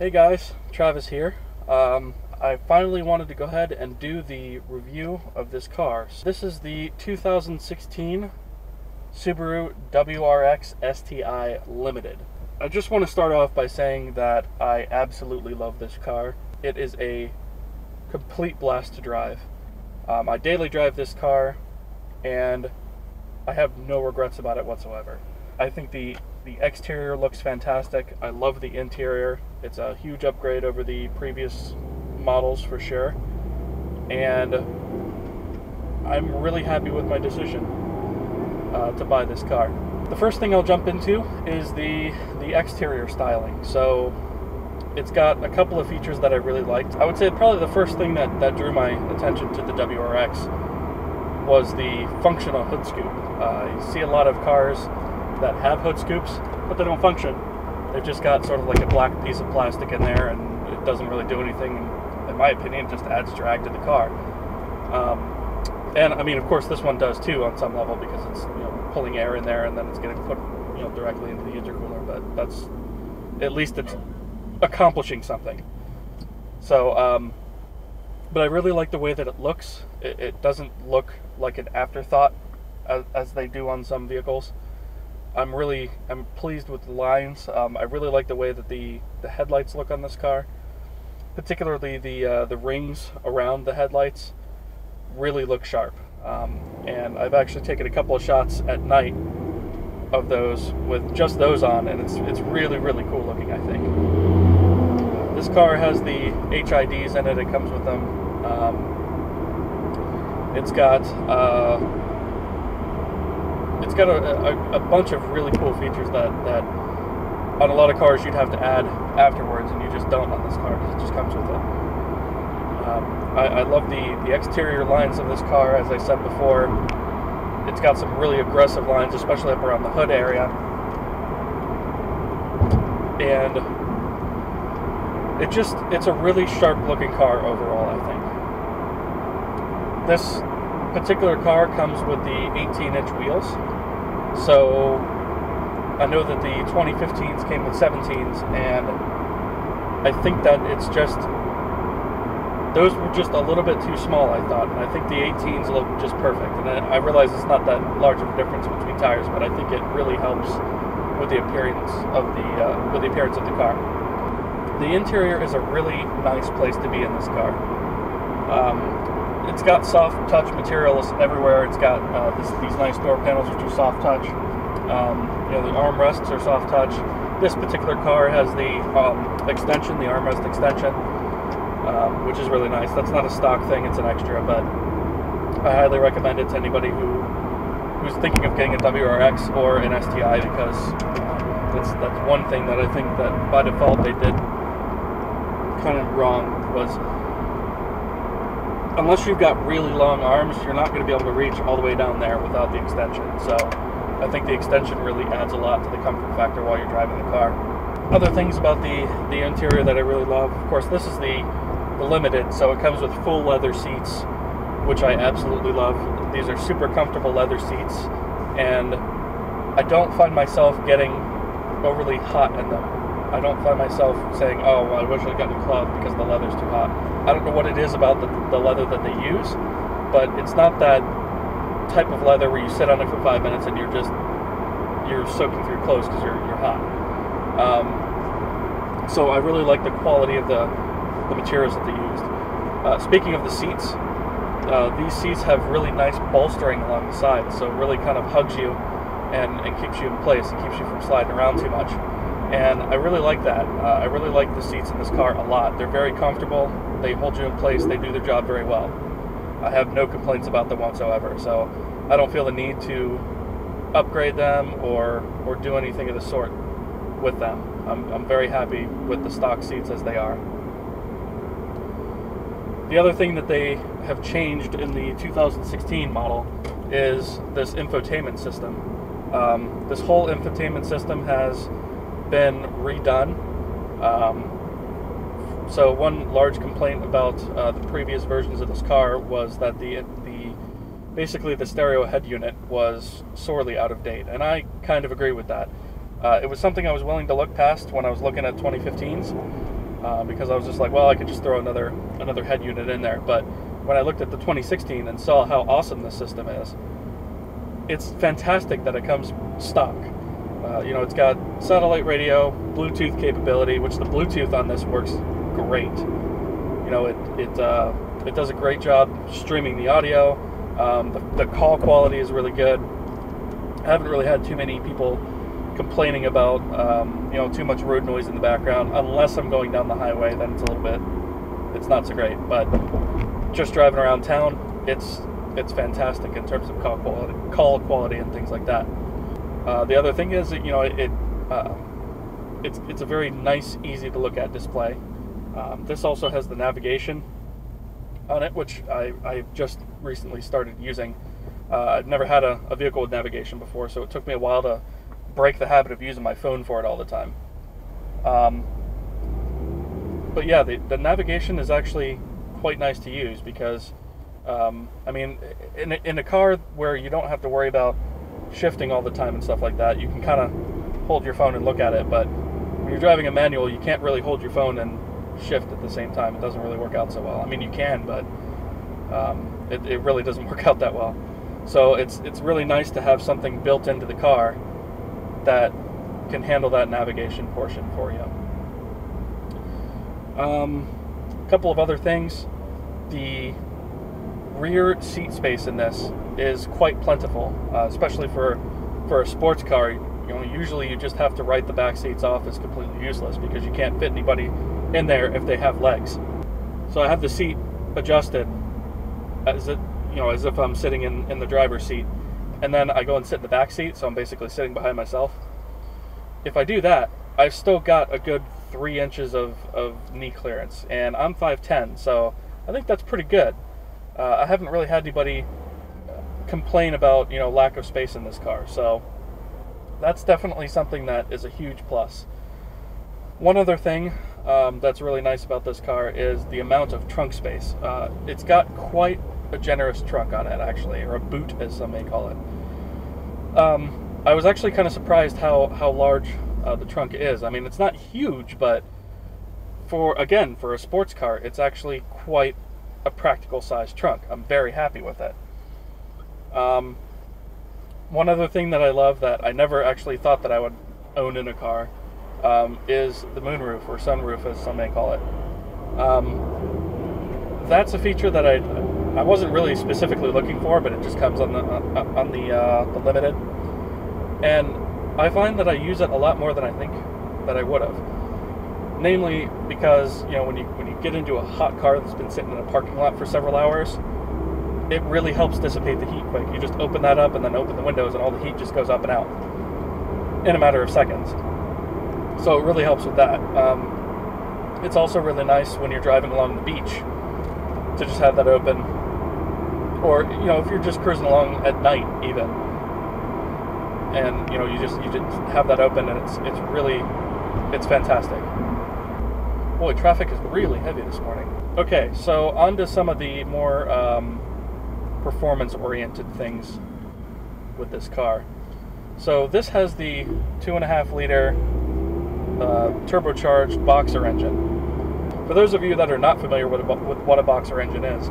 Hey guys, Travis here. I finally wanted to go ahead and do the review of this car. So this is the 2016 Subaru WRX STI Limited. I just want to start off by saying that I absolutely love this car. It is a complete blast to drive. I daily drive this car and I have no regrets about it whatsoever. I think the exterior looks fantastic. I love the interior. It's a huge upgrade over the previous models for sure. And I'm really happy with my decision to buy this car. The first thing I'll jump into is the exterior styling. So it's got a couple of features that I really liked. I would say probably the first thing that drew my attention to the WRX was the functional hood scoop. You see a lot of cars that have hood scoops, but they don't function. They've just got sort of like a black piece of plastic in there, and it doesn't really do anything. In my opinion, it just adds drag to the car. And I mean, of course, this one does too on some level, because it's, you know, pulling air in there and then it's getting put, you know, directly into the intercooler. But that's, at least it's accomplishing something. So, but I really like the way that it looks. It doesn't look like an afterthought as they do on some vehicles. I'm pleased with the lines. I really like the way that the headlights look on this car, particularly the rings around the headlights really look sharp. And I've actually taken a couple of shots at night of those with just those on, and it's really, really cool looking, I think. This car has the HIDs in it. It comes with them. It's got a bunch of really cool features that on a lot of cars you'd have to add afterwards, and you just don't on this car because it just comes with it. I love the exterior lines of this car. As I said before, it's got some really aggressive lines, especially up around the hood area. And it's a really sharp looking car overall, I think. This particular car comes with the 18-inch wheels, so I know that the 2015s came with 17s, and I think that those were just a little bit too small, I thought, and I think the 18s look just perfect. And I realize it's not that large of a difference between tires, but I think it really helps with the appearance of the car. The interior is a really nice place to be in this car. It's got soft touch materials everywhere. It's got these nice door panels, which are soft touch. The armrests are soft touch. This particular car has the armrest extension, which is really nice. That's not a stock thing; it's an extra. But I highly recommend it to anybody who's thinking of getting a WRX or an STI, because that's one thing that I think that by default they did kind of wrong was, unless you've got really long arms, you're not going to be able to reach all the way down there without the extension. So I think the extension really adds a lot to the comfort factor while you're driving the car. Other things about the interior that I really love, of course, this is the Limited, so it comes with full leather seats, which I absolutely love. These are super comfortable leather seats, and I don't find myself getting overly hot in them. I don't find myself saying, oh, well, I wish I'd gotten a cloth because the leather's too hot. I don't know what it is about the leather that they use, but it's not that type of leather where you sit on it for 5 minutes and you're soaking through clothes because you're hot. So I really like the quality of the materials that they used. Speaking of the seats, these seats have really nice bolstering along the sides, so it really kind of hugs you and keeps you in place. It keeps you from sliding around too much. And I really like that. I really like the seats in this car a lot. They're very comfortable, they hold you in place, they do their job very well. I have no complaints about them whatsoever, so I don't feel the need to upgrade them or do anything of the sort with them. I'm very happy with the stock seats as they are. The other thing that they have changed in the 2016 model is this infotainment system. This whole infotainment system has been redone. So one large complaint about the previous versions of this car was that basically the stereo head unit was sorely out of date, and I kind of agree with that. It was something I was willing to look past when I was looking at 2015s, because I was just like, well, I could just throw another head unit in there. But when I looked at the 2016 and saw how awesome this system is, it's fantastic that it comes stock. You know, it's got satellite radio, Bluetooth capability, which the Bluetooth on this works great. You know, it does a great job streaming the audio. The call quality is really good. I haven't really had too many people complaining about you know, too much road noise in the background. Unless I'm going down the highway, then it's a little bit, it's not so great. But just driving around town, it's fantastic in terms of call quality and things like that. The other thing is that, you know, it's a very nice, easy to look at display. This also has the navigation on it, which I just recently started using. I've never had a vehicle with navigation before, so it took me a while to break the habit of using my phone for it all the time. But yeah, the navigation is actually quite nice to use because, I mean, in a car where you don't have to worry about shifting all the time and stuff like that, you can kind of hold your phone and look at it. But when you're driving a manual, you can't really hold your phone and shift at the same time. It doesn't really work out so well. I mean, you can, but it really doesn't work out that well. So it's really nice to have something built into the car that can handle that navigation portion for you. A couple of other things. The rear seat space in this is quite plentiful, especially for a sports car. You know, usually you just have to write the back seats off as completely useless because you can't fit anybody in there if they have legs. So I have the seat adjusted as if I'm sitting in the driver's seat, and then I go and sit in the back seat, so I'm basically sitting behind myself. If I do that, I've still got a good 3 inches of knee clearance, and I'm 5'10", so I think that's pretty good. I haven't really had anybody complain about, you know, lack of space in this car, so that's definitely something that is a huge plus. One other thing that's really nice about this car is the amount of trunk space. It's got quite a generous trunk on it, actually, or a boot, as some may call it. I was actually kind of surprised how large the trunk is. I mean, it's not huge, but for a sports car, it's actually quite a practical size trunk. I'm very happy with it. One other thing that I love that I never actually thought that I would own in a car is the moonroof, or sunroof as some may call it. That's a feature that I wasn't really specifically looking for, but it just comes on the Limited, and I find that I use it a lot more than I think that I would have. Namely, because, you know, when you get into a hot car that's been sitting in a parking lot for several hours, it really helps dissipate the heat quick. You just open that up and then open the windows, and all the heat just goes up and out in a matter of seconds. So it really helps with that. It's also really nice when you're driving along the beach to just have that open, or, you know, if you're just cruising along at night even, and, you know, you just have that open, and it's fantastic. Boy, traffic is really heavy this morning. Okay, so on to some of the more performance-oriented things with this car. So this has the 2.5-liter turbocharged boxer engine. For those of you that are not familiar with what a boxer engine is,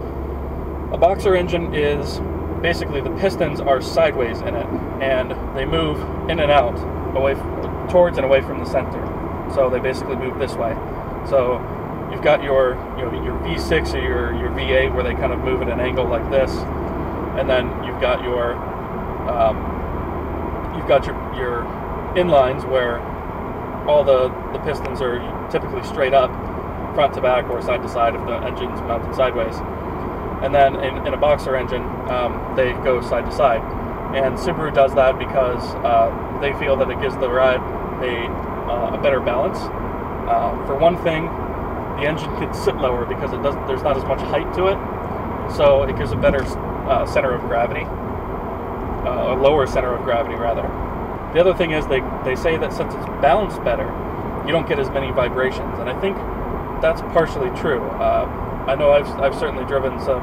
a boxer engine is basically the pistons are sideways in it, and they move in and out, towards and away from the center. So they basically move this way. So you've got your V6 or your V8, where they kind of move at an angle like this, and then you've got your inlines, where all the pistons are typically straight up, front to back, or side to side if the engine's mounted sideways. And then in a boxer engine, they go side to side. And Subaru does that because they feel that it gives the ride a better balance. For one thing, the engine can sit lower because there's not as much height to it, so it gives a better center of gravity, a lower center of gravity rather. The other thing is they say that since it's balanced better, you don't get as many vibrations, and I think that's partially true. I know I've certainly driven some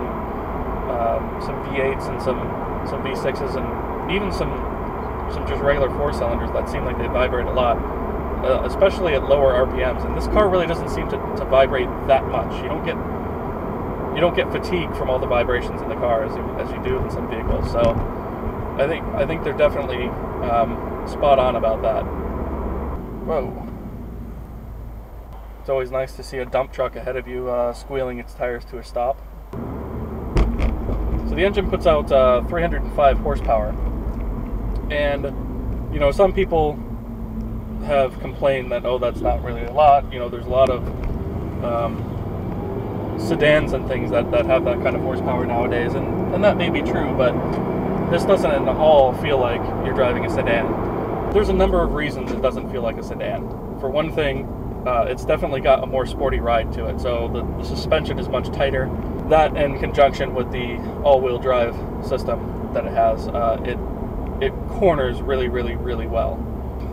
V8s and some V6s and even some just regular 4-cylinders that seem like they vibrate a lot. especially at lower RPMs. And this car really doesn't seem to vibrate that much. You don't get fatigue from all the vibrations in the car as you do in some vehicles. So I think they're definitely spot on about that. Whoa. It's always nice to see a dump truck ahead of you squealing its tires to a stop. So the engine puts out 305 horsepower, and you know, some people have complained that, oh, that's not really a lot. You know, there's a lot of sedans and things that have that kind of horsepower nowadays, and that may be true, but this doesn't at all feel like you're driving a sedan. There's a number of reasons it doesn't feel like a sedan. For one thing, it's definitely got a more sporty ride to it, so the suspension is much tighter. That, in conjunction with the all-wheel drive system that it has, it corners really, really, really well.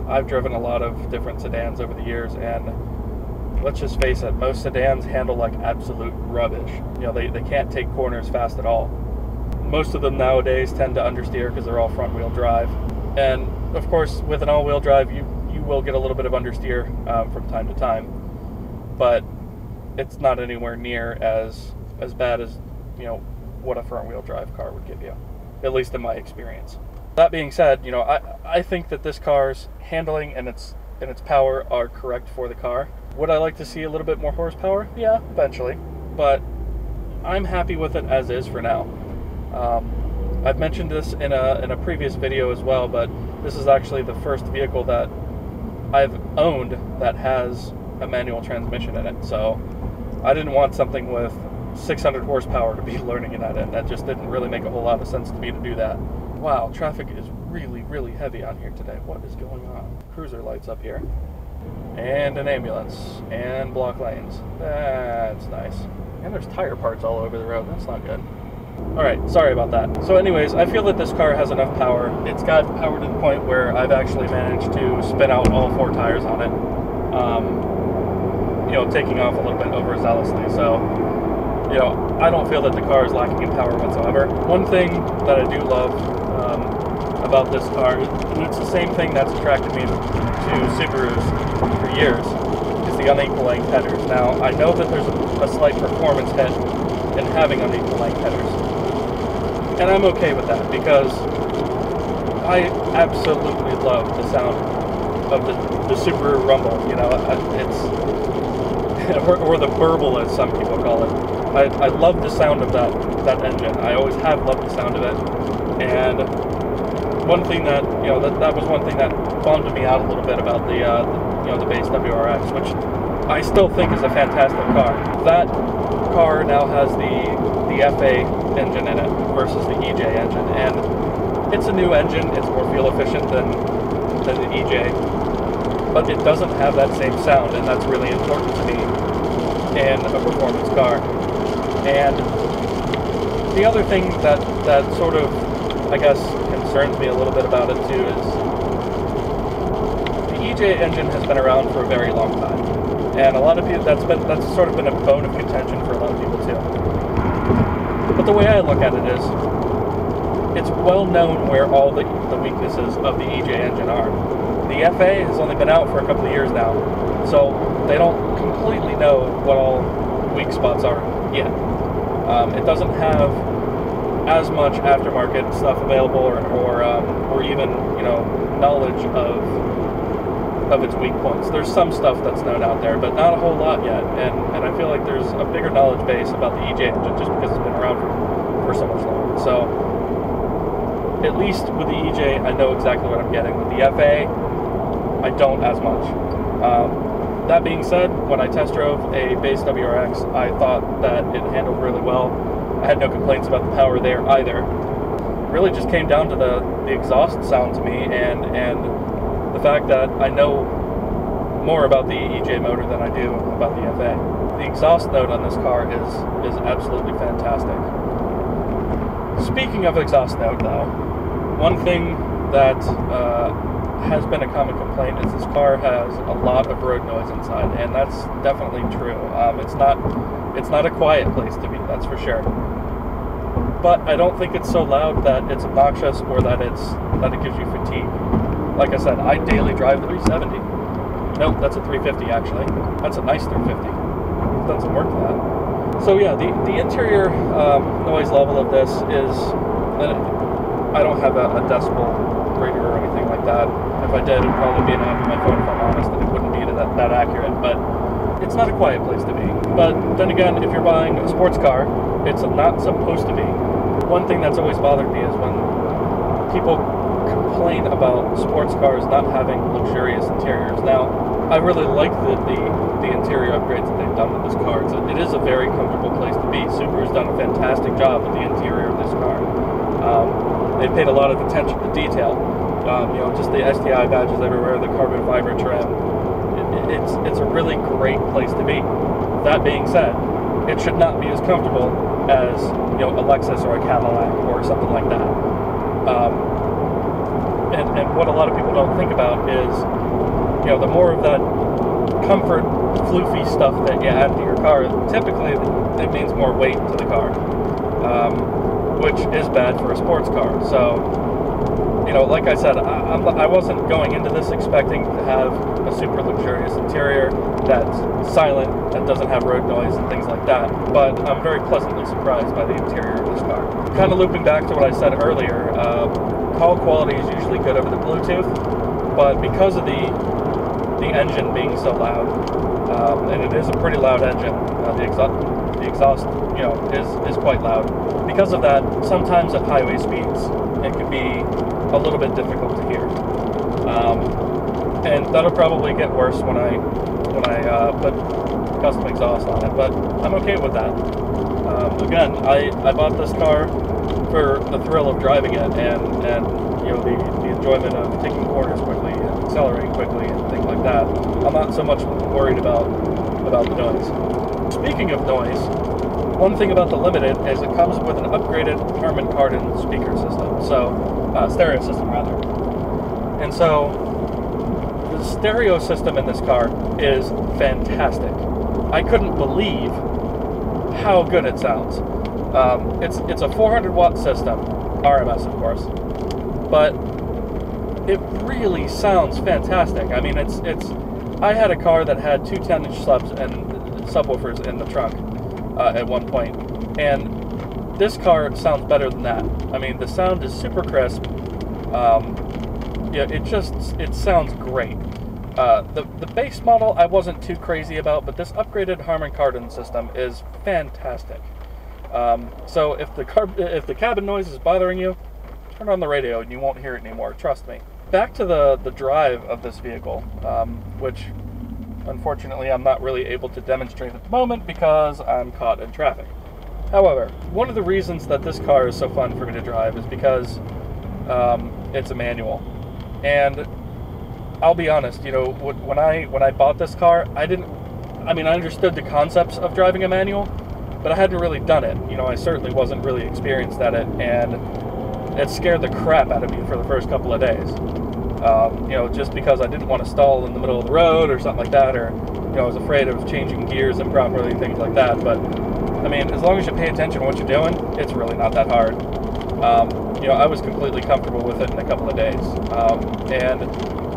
I've driven a lot of different sedans over the years, and let's just face it, most sedans handle like absolute rubbish. You know, they can't take corners fast at all. Most of them nowadays tend to understeer because they're all front-wheel drive, and of course, with an all-wheel drive, you will get a little bit of understeer from time to time, but it's not anywhere near as bad as, you know, what a front-wheel drive car would give you, at least in my experience. That being said, you know, I think that this car's handling and its power are correct for the car. Would I like to see a little bit more horsepower? Yeah, eventually, but I'm happy with it as is for now. I've mentioned this in a previous video as well, but this is actually the first vehicle that I've owned that has a manual transmission in it, so I didn't want something with 600 horsepower to be learning it at it. That just didn't really make a whole lot of sense to me to do that. Wow, traffic is really, really heavy on here today. What is going on? Cruiser lights up here. And an ambulance. And block lanes. That's nice. And there's tire parts all over the road. That's not good. Alright, sorry about that. So anyways, I feel that this car has enough power. It's got power to the point where I've actually managed to spin out all four tires on it. You know, taking off a little bit overzealously. So, you know, I don't feel that the car is lacking in power whatsoever. One thing that I do love about this car, and it's the same thing that's attracted me to Subarus for years, is the unequal length headers. Now, I know that there's a slight performance hit in having unequal length headers. And I'm okay with that because I absolutely love the sound of the Subaru rumble, you know, it's, or the burble as some people call it. I love the sound of that engine. I always have loved the sound of it. And one thing that, you know, that was one thing that bummed me out a little bit about the you know, the base WRX, which I still think is a fantastic car. That car now has the FA engine in it versus the EJ engine, and it's a new engine. It's more fuel efficient than the EJ, but it doesn't have that same sound, and that's really important to me in a performance car. And the other thing that sort of, I guess, concerns me a little bit about it too is the EJ engine has been around for a very long time, and a lot of people, that's sort of been a bone of contention for a lot of people too. But the way I look at it is, it's well known where all the weaknesses of the EJ engine are. The FA has only been out for a couple of years now, so they don't completely know what all weak spots are yet. It doesn't have as much aftermarket stuff available, or even, you know, knowledge of its weak points. There's some stuff that's known out there, but not a whole lot yet, and I feel like there's a bigger knowledge base about the EJ engine just because it's been around for so much longer. So, at least with the EJ, I know exactly what I'm getting. With the FA, I don't as much. That being said, when I test drove a base WRX, I thought that it handled really well. I had no complaints about the power there either. It really just came down to the exhaust sound to me, and the fact that I know more about the EJ motor than I do about the FA. The exhaust note on this car is absolutely fantastic. Speaking of exhaust note though, one thing that has been a common complaint is this car has a lot of road noise inside, and that's definitely true. It's not a quiet place to be, that's for sure. But I don't think it's so loud that it's obnoxious or that it gives you fatigue. Like I said, I daily drive the 370, Nope, that's a 350 actually. That's a nice 350. He's done some work for that. So yeah, the interior noise level of this is, I don't have a decibel reader or anything like that. If I did, it'd probably be an app on my phone if I'm honest, and it wouldn't be that accurate, but it's not a quiet place to be. But then again, if you're buying a sports car, it's not supposed to be. One thing that's always bothered me is when people complain about sports cars not having luxurious interiors. Now, I really like the interior upgrades that they've done with this car. It is a very comfortable place to be. Subaru's done a fantastic job with the interior of this car. They paid a lot of attention to detail. You know, just the STI badges everywhere, the carbon fiber trim. It's a really great place to be. That being said, it should not be as comfortable as, you know, a Lexus or a Cadillac or something like that. And what a lot of people don't think about is, you know, the more of that comfort, floofy stuff that you add to your car, typically it means more weight to the car, which is bad for a sports car. So, you know, like I said, I wasn't going into this expecting to have a super luxurious interior that's silent, that doesn't have road noise and things like that, but I'm very pleasantly surprised by the interior of this car. Kind of looping back to what I said earlier, call quality is usually good over the Bluetooth, but because of the engine being so loud, and it is a pretty loud engine, the exhaust, you know, is quite loud. Because of that, sometimes at highway speeds, it can be a little bit difficult to hear, and that'll probably get worse when I put custom exhaust on it. But I'm okay with that. Again, I bought this car for the thrill of driving it and you know, the enjoyment of taking corners quickly and accelerating quickly and things like that. I'm not so much worried about the noise. Speaking of noise, one thing about the Limited is it comes with an upgraded Harman Kardon speaker system, so stereo system rather. And so the stereo system in this car is fantastic. I couldn't believe how good it sounds. It's a 400-watt system, RMS of course, but it really sounds fantastic. I mean, I had a car that had two 10-inch subs and subwoofers in the trunk at one point, and this car sounds better than that. I mean, the sound is super crisp. Yeah, it sounds great. The base model I wasn't too crazy about, but this upgraded Harman Kardon system is fantastic. So if the cabin noise is bothering you, turn on the radio and you won't hear it anymore, trust me. Back to the drive of this vehicle, which unfortunately I'm not really able to demonstrate at the moment because I'm caught in traffic. However, one of the reasons that this car is so fun for me to drive is because it's a manual. And I'll be honest, you know, when I bought this car, I mean, I understood the concepts of driving a manual, but I hadn't really done it. You know, I certainly wasn't really experienced at it, and it scared the crap out of me for the first couple of days. You know, just because I didn't want to stall in the middle of the road or something like that, or, you know, I was afraid of changing gears improperly, things like that. But, I mean, as long as you pay attention to what you're doing, it's really not that hard. You know, I was completely comfortable with it in a couple of days. And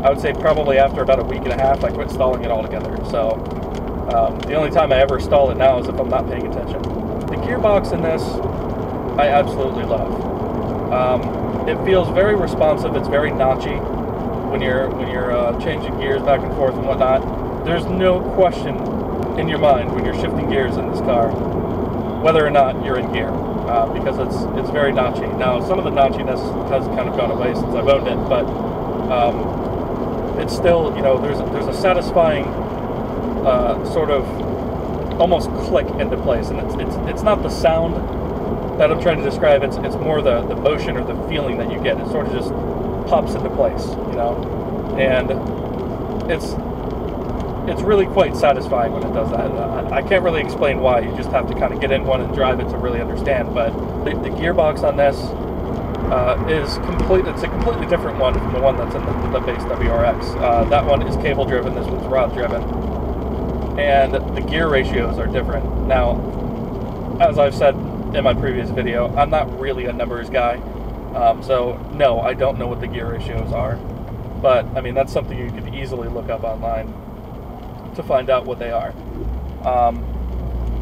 I would say probably after about a week and a half, I quit stalling it altogether. So, the only time I ever stall it now is if I'm not paying attention. The gearbox in this, I absolutely love. It feels very responsive. It's very notchy when you're changing gears back and forth and whatnot. There's no question in your mind when you're shifting gears in this car whether or not you're in gear, because it's very notchy. Now, some of the notchiness has kind of gone away since I've owned it, but it's still, you know, there's a satisfying sort of almost click into place, and it's not the sound that I'm trying to describe. It's more the motion or the feeling that you get. It sort of just pops into place, you know, and it's really quite satisfying when it does that. I can't really explain why. You just have to kind of get in one and drive it to really understand. But the gearbox on this is complete. It's a completely different one from the one that's in the base WRX. That one is cable driven. This one's rod driven. And the gear ratios are different. Now, as I've said in my previous video, I'm not really a numbers guy, so no, I don't know what the gear ratios are, but I mean, that's something you could easily look up online. to find out what they are.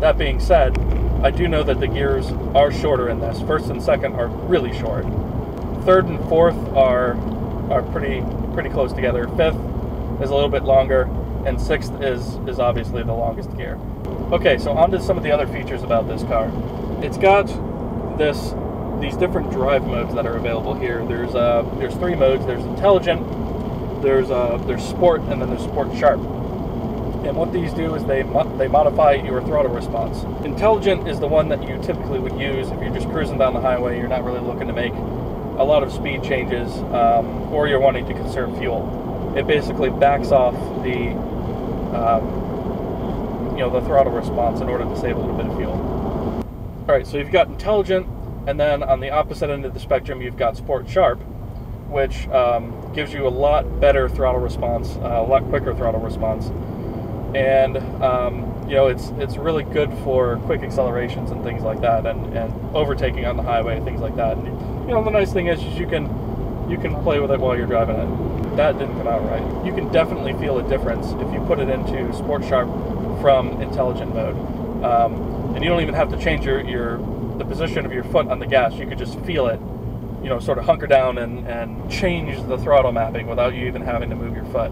That being said, I do know that the gears are shorter in this. First and second are really short. Third and fourth are pretty close together. Fifth is a little bit longer, and sixth is obviously the longest gear. Okay, so on to some of the other features about this car. It's got these different drive modes that are available here. There's three modes. There's intelligent, there's sport, and then there's sport sharp. And what these do is they modify your throttle response. Intelligent is the one that you typically would use if you're just cruising down the highway, you're not really looking to make a lot of speed changes, or you're wanting to conserve fuel. It basically backs off the the throttle response in order to save a little bit of fuel. All right, so you've got intelligent, and then on the opposite end of the spectrum, you've got sport sharp, which gives you a lot better throttle response, a lot quicker throttle response, and it's really good for quick accelerations and things like that, and overtaking on the highway and things like that. And, the nice thing is you can play with it while you're driving it. That didn't come out right. You can definitely feel a difference if you put it into sport sharp from intelligent mode, and you don't even have to change the position of your foot on the gas. You could just feel it, sort of hunker down and change the throttle mapping without you even having to move your foot.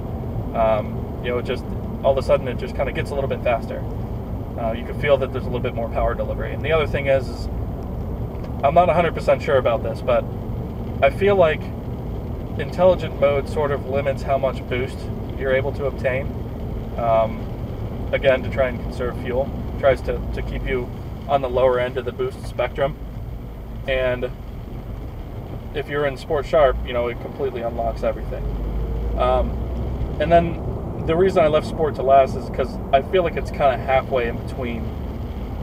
It just all of a sudden it just kind of gets a little bit faster. You can feel that there's a little bit more power delivery. And the other thing is I'm not 100% sure about this, but I feel like intelligent mode sort of limits how much boost you're able to obtain. Again, to try and conserve fuel, tries to keep you on the lower end of the boost spectrum. And if you're in sport sharp, it completely unlocks everything. And then the reason I left sport to last is because I feel like it's kind of halfway in between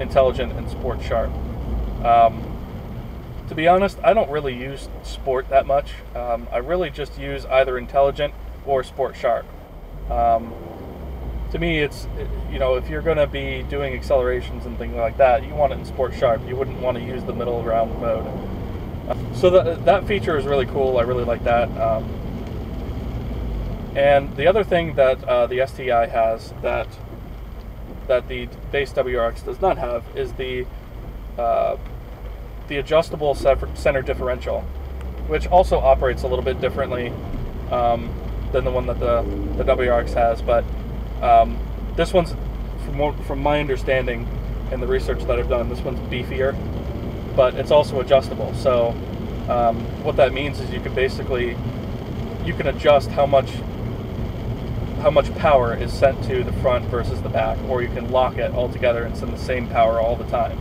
intelligent and sport sharp. To be honest, I don't really use sport that much. I really just use either intelligent or sport sharp. To me, it's, if you're going to be doing accelerations and things like that, you want it in sport sharp. You wouldn't want to use the middle ground mode. So that feature is really cool. I really like that. And the other thing that the STI has that the base WRX does not have is the adjustable center differential, which also operates a little bit differently than the one that the WRX has, but this one's, from my understanding and the research that I've done, this one's beefier, but it's also adjustable. So what that means is you can adjust how much power is sent to the front versus the back, or you can lock it all together and send the same power all the time.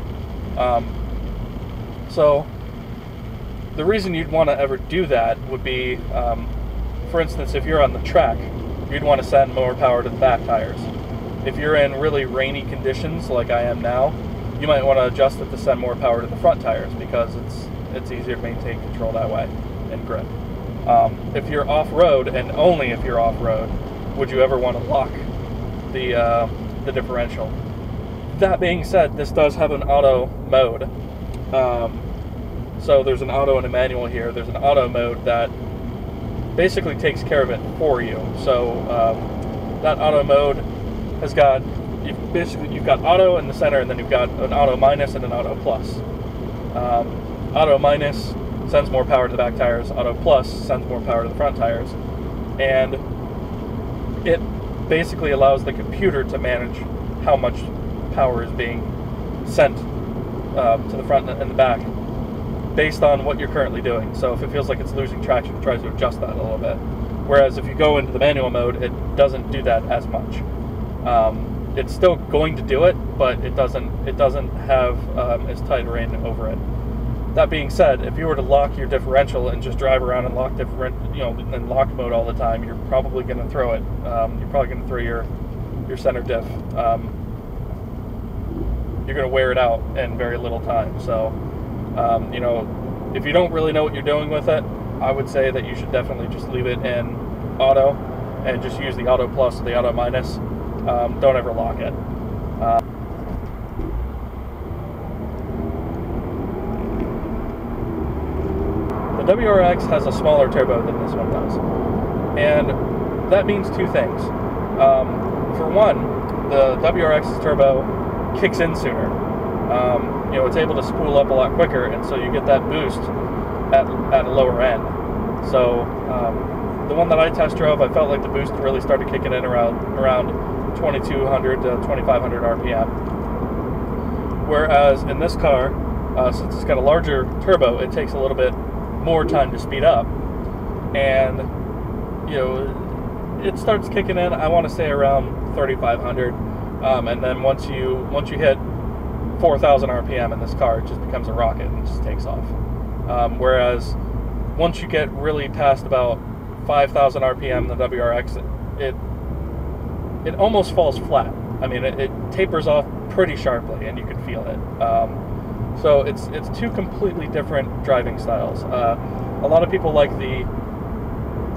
So the reason you'd want to ever do that would be, for instance, if you're on the track, you'd want to send more power to the back tires. If you're in really rainy conditions like I am now, you might want to adjust it to send more power to the front tires because it's easier to maintain control that way and grip. If you're off-road, and only if you're off-road, would you ever want to lock the differential. That being said, this does have an auto mode. So there's an auto and a manual here. There's an auto mode that basically takes care of it for you. So that auto mode has got, you've got auto in the center, and then you've got an auto minus and an auto plus. Auto minus sends more power to the back tires. Auto plus sends more power to the front tires. And it basically allows the computer to manage how much power is being sent to the front and the back, based on what you're currently doing. So if it feels like it's losing traction, it tries to adjust that a little bit. Whereas if you go into the manual mode, it doesn't do that as much. It's still going to do it, but it doesn't have as tight a rein over it. That being said, if you were to lock your differential and just drive around and lock in lock mode all the time, you're probably going to throw it. You're probably going to throw your center diff. You're going to wear it out in very little time. So. If you don't really know what you're doing with it, I would say that you should definitely just leave it in auto and just use the auto plus or the auto minus. Don't ever lock it. The WRX has a smaller turbo than this one does, and that means two things. for one, the WRX's turbo kicks in sooner. You know, it's able to spool up a lot quicker, and so you get that boost at a lower end. So the one that I test drove, I felt like the boost really started kicking in around 2200 to 2500 RPM. Whereas in this car, since it's got a larger turbo, it takes a little bit more time to speed up. And, you know, it starts kicking in, I want to say around 3500. And then once you hit 4000 RPM in this car, it just becomes a rocket and it just takes off. Whereas once you get really past about 5000 RPM, the WRX, it almost falls flat. I mean, it tapers off pretty sharply and you can feel it. So it's two completely different driving styles. A lot of people like the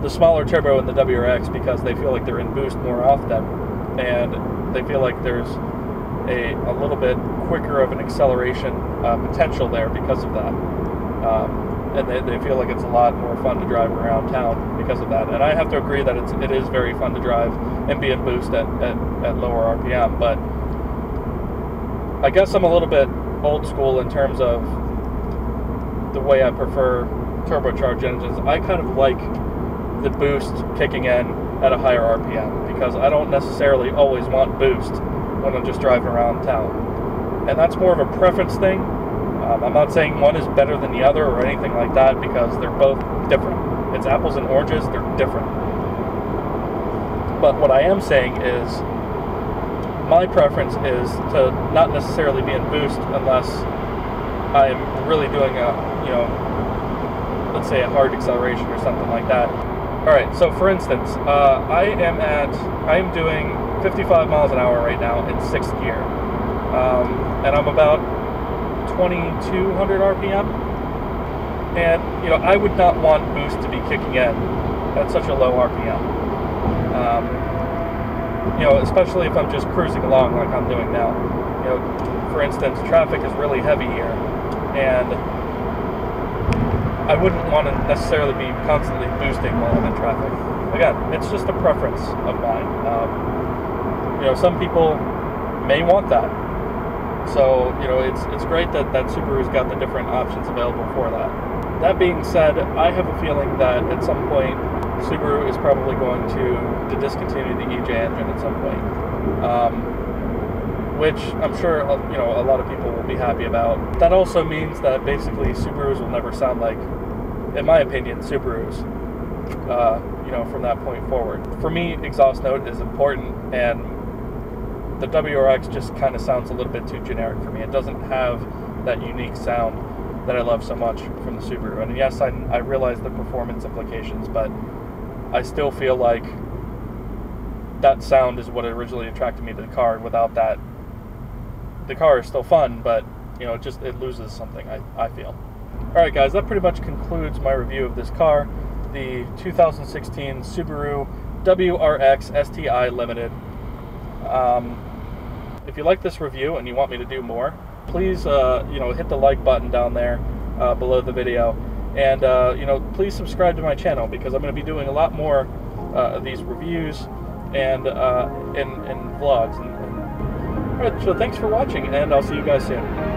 smaller turbo in the WRX because they feel like they're in boost more often, and they feel like there's a little bit quicker of an acceleration potential there because of that. And they feel like it's a lot more fun to drive around town because of that. And I have to agree that it is very fun to drive and be in boost at lower RPM, but I guess I'm a little bit old school in terms of the way I prefer turbocharged engines. I kind of like the boost kicking in at a higher RPM because I don't necessarily always want boost when I'm just driving around town. And that's more of a preference thing. I'm not saying one is better than the other or anything like that because they're both different. It's apples and oranges, they're different. But what I am saying is my preference is to not necessarily be in boost unless I'm really doing a, you know, let's say a hard acceleration or something like that. Alright, so for instance, I am doing 55 miles an hour right now in 6th gear. And I'm about 2200 RPM. And, you know, I would not want boost to be kicking in at such a low RPM. You know, especially if I'm just cruising along like I'm doing now. You know, for instance, traffic is really heavy here, and I wouldn't want to necessarily be constantly boosting while I'm in traffic. Again, it's just a preference of mine. You know, some people may want that. So, you know, it's great that Subaru's got the different options available for that. That being said, I have a feeling that at some point Subaru is probably going to discontinue the EJ engine at some point, which I'm sure, you know, a lot of people will be happy about. That also means that basically Subarus will never sound like, in my opinion, Subarus, you know, from that point forward. For me, exhaust note is important, and the WRX just kind of sounds a little bit too generic for me. It doesn't have that unique sound that I love so much from the Subaru. And yes, I realize the performance implications, but I still feel like that sound is what originally attracted me to the car. Without that, the car is still fun, but, you know, it loses something, I feel. Alright guys, that pretty much concludes my review of this car, the 2016 Subaru WRX STI Limited. If you like this review and you want me to do more, please, you know, hit the like button down there below the video, and, you know, please subscribe to my channel because I'm going to be doing a lot more of these reviews and vlogs. All right, so thanks for watching, and I'll see you guys soon.